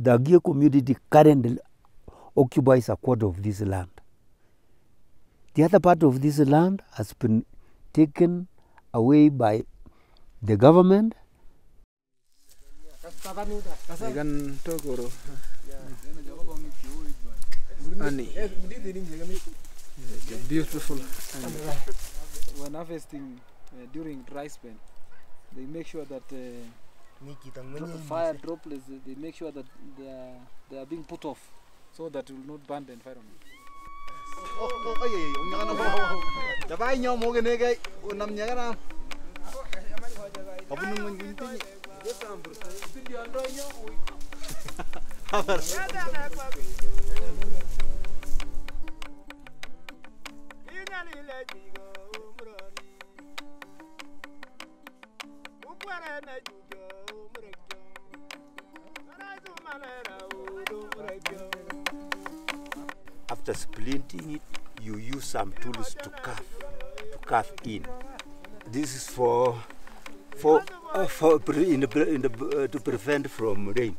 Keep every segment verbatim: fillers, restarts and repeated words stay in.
the Ogiek community currently occupies a quarter of this land. The other part of this land has been taken away by the government. Beautiful. And when harvesting uh, during dry spell, they make sure that uh, fire droplets, they make sure that they are, they are being put off so that it will not burn the environment. After splinting it, you use some tools to carve, to carve in. This is for, for, uh, for in the, in the, uh, to prevent from rain.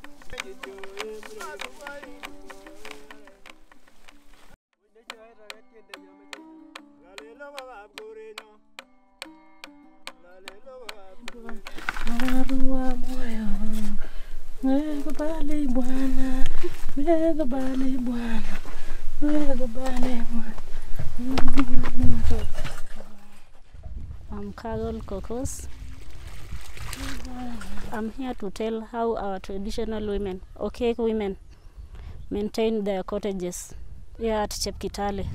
I'm Carol Kokos. I'm here to tell how our traditional women, Ogiek women, maintain their cottages here at Chepkitale.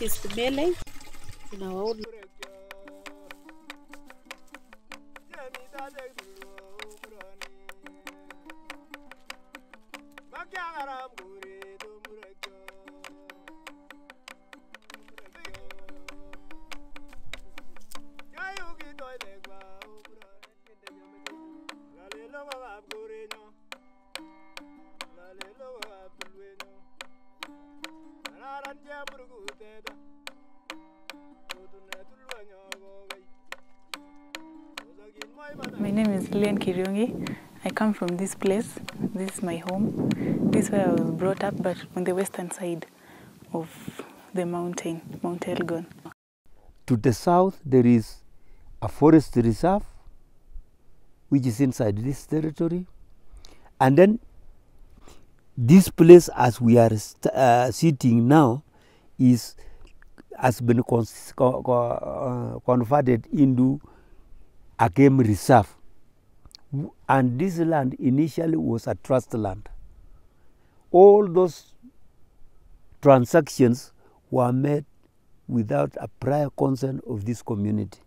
This is the melee in our old. My name is Lian Kiryongi. I come from this place. This is my home. This is where I was brought up, but on the western side of the mountain, Mount Elgon. To the south, there is a forest reserve, which is inside this territory. And then this place, as we are uh, sitting now, is has been con uh, converted into a game reserve. And this land initially was a trust land. All those transactions were made without a prior consent of this community.